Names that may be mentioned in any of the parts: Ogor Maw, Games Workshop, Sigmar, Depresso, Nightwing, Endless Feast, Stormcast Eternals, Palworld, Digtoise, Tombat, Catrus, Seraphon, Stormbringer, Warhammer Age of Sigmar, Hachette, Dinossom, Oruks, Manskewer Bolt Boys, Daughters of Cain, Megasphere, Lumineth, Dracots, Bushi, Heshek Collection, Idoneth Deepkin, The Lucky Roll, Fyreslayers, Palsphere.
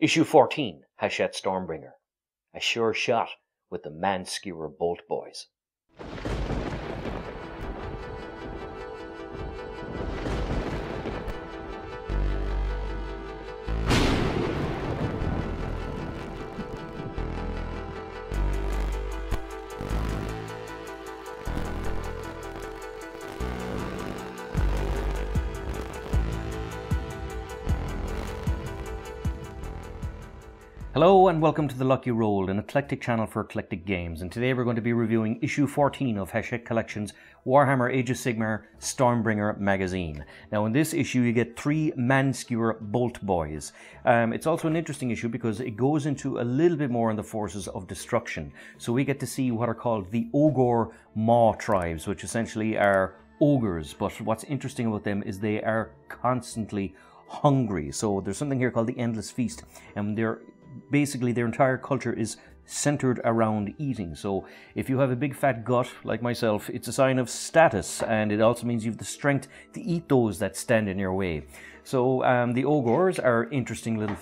Issue 14, Hachette Stormbringer. A sure shot with the Manskewer Bolt Boys. Hello and welcome to The Lucky Roll, an eclectic channel for eclectic games, and today we're going to be reviewing issue 14 of Heshek Collection's Warhammer Age of Sigmar Stormbringer magazine. Now in this issue you get three Manskewer Bolt Boys. It's also an interesting issue because it goes into a little bit more on the forces of destruction. So we get to see what are called the Ogor Maw tribes, which essentially are ogres, but what's interesting about them is they are constantly hungry. So there's something here called the Endless Feast, and they're basically, their entire culture is centered around eating. So if you have a big fat gut, like myself, it's a sign of status, and it also means you have the strength to eat those that stand in your way. So the ogres are interesting little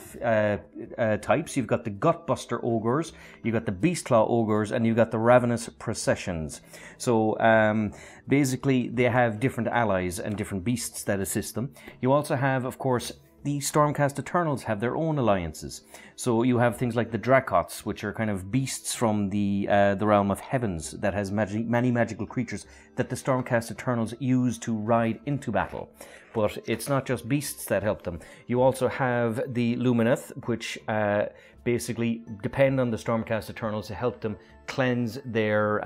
types. You've got the Gutbuster ogres, you've got the Beastclaw ogres, and you've got the Ravenous Processions. So basically they have different allies and different beasts that assist them. You also have, of course, the Stormcast Eternals have their own alliances. So you have things like the Dracots, which are kind of beasts from the realm of heavens that has many magical creatures that the Stormcast Eternals use to ride into battle. But it's not just beasts that help them. You also have the Lumineth, which basically depend on the Stormcast Eternals to help them cleanse their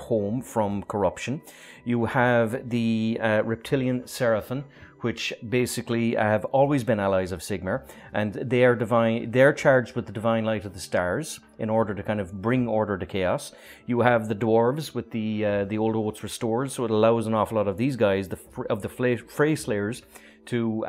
home from corruption. You have the reptilian Seraphon, which basically have always been allies of Sigmar, and they are divine. They're charged with the divine light of the stars in order to kind of bring order to chaos. You have the dwarves with the old oaths restored, so it allows an awful lot of these guys, the Fyreslayers, to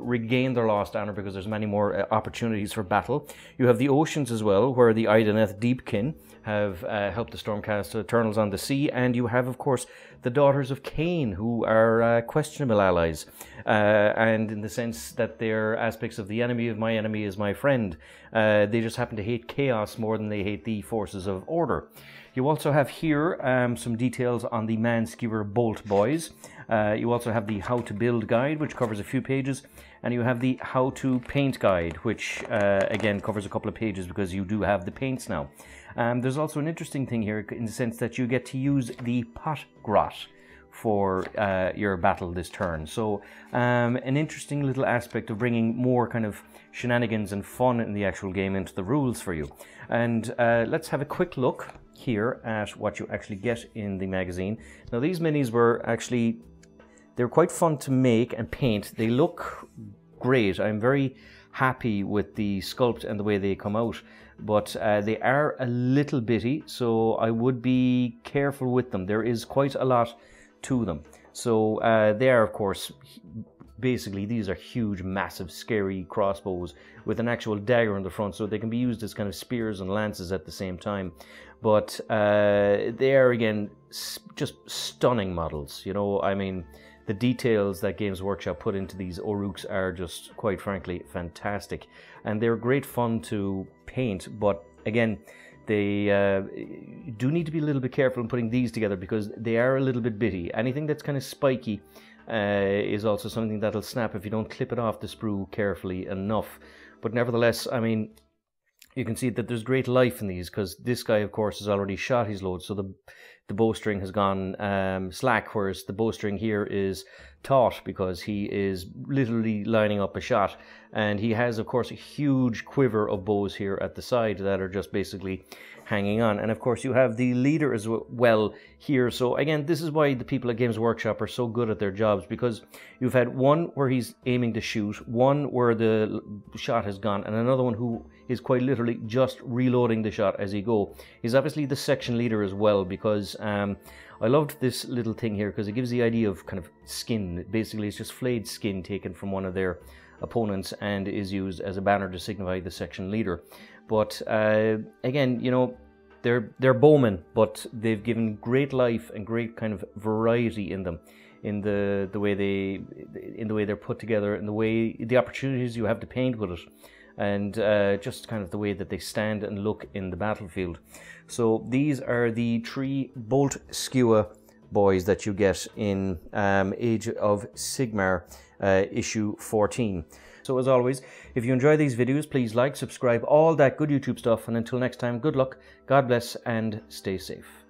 regain their lost honor because there's many more opportunities for battle. You have the oceans as well, where the Idoneth Deepkin have helped the Stormcast Eternals on the sea, and you have, of course, the Daughters of Cain, who are questionable allies, and in the sense that they're aspects of the enemy of my enemy is my friend. They just happen to hate chaos more than they hate the forces of order. You also have here some details on the Manskewer Bolt Boys. You also have the How to Build guide, which covers a few pages, and you have the How to Paint guide, which again covers a couple of pages because you do have the paints now. There's also an interesting thing here in the sense that you get to use the Pot Grot for your battle this turn. So an interesting little aspect of bringing more kind of shenanigans and fun in the actual game into the rules for you. And let's have a quick look here at what you actually get in the magazine. Now these minis were actually, they're quite fun to make and paint. They look great. I'm very happy with the sculpt and the way they come out, but they are a little bitty, so I would be careful with them. There is quite a lot to them. So they are, of course, basically these are huge, massive, scary crossbows with an actual dagger in the front, so they can be used as kind of spears and lances at the same time. But they are, again, just stunning models. You know, I mean, the details that Games Workshop put into these Oruks are just, quite frankly, fantastic. And they're great fun to paint, but again, they do need to be a little bit careful in putting these together because they are a little bit bitty. Anything that's kind of spiky is also something that'll snap if you don't clip it off the sprue carefully enough. But nevertheless, I mean, you can see that there's great life in these because this guy, of course, has already shot his load, so the bowstring has gone slack, whereas the bowstring here is taut because he is literally lining up a shot. And he has, of course, a huge quiver of bows here at the side that are just basically hanging on. And, of course, you have the leader as well here. So, again, this is why the people at Games Workshop are so good at their jobs, because you've had one where he's aiming to shoot, one where the shot has gone, and another one who is quite literally just reloading the shot as he go. He's obviously the section leader as well, because I loved this little thing here because it gives the idea of kind of skin. Basically, it's just flayed skin taken from one of their opponents and is used as a banner to signify the section leader. But again, you know, they're bowmen, but they've given great life and great kind of variety in them, in the way they're put together, in the way the opportunities you have to paint with it. and just kind of the way that they stand and look in the battlefield. So these are the three Manskewer boys that you get in Age of Sigmar issue 14. So as always, if you enjoy these videos, please like, subscribe, all that good YouTube stuff, and until next time, good luck, God bless, and stay safe.